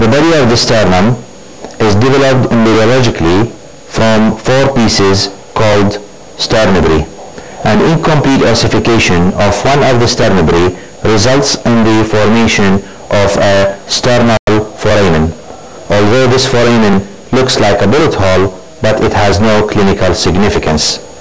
The belly of the sternum is developed embryologically from four pieces called sternebrae. An incomplete ossification of one of the sternebrae results in the formation of a sternal foramen. Although this foramen looks like a bullet hole, but it has no clinical significance.